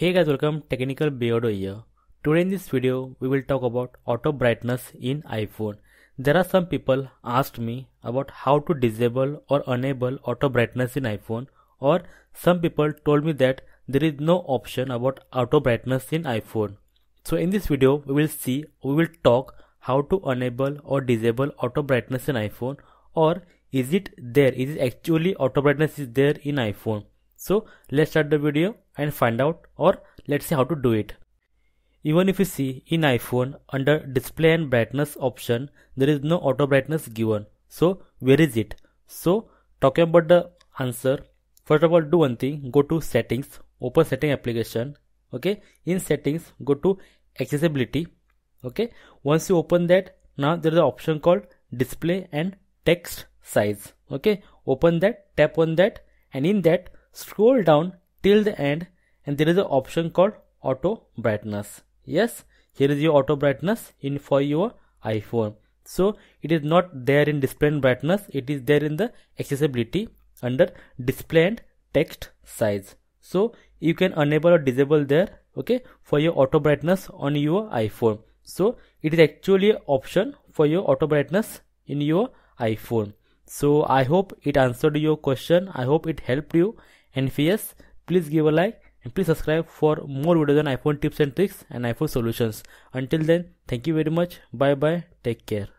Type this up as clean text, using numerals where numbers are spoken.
Hey guys, welcome Technical Beardo here. Today in this video we will talk about auto brightness in iPhone. There are some people asked me about how to disable or enable auto brightness in iPhone, or some people told me that there is no option about auto brightness in iPhone. So in this video we will talk how to enable or disable auto brightness in iPhone, or is it there? Is it actually auto brightness is there in iPhone? So let's start the video and find out, or let's see how to do it. Even if you see in iPhone under display and brightness option, there is no auto brightness given. So where is it? So talking about the answer, first of all do one thing, go to settings, open setting application. Okay, in settings go to accessibility. Okay, once you open that, now there is an option called display and text size. Okay, open that, tap on that, and in that scroll down till the end, and there is an option called auto brightness. Yes, here is your auto brightness in for your iPhone. So it is not there in display and brightness, it is there in the accessibility under display and text size. So you can enable or disable there, okay, for your auto brightness on your iPhone. So it is actually an option for your auto brightness in your iPhone. So I hope it answered your question. I hope it helped you. And if yes, please give a like and please subscribe for more videos on iPhone tips and tricks and iPhone solutions. Until then, thank you very much. Bye bye. Take care.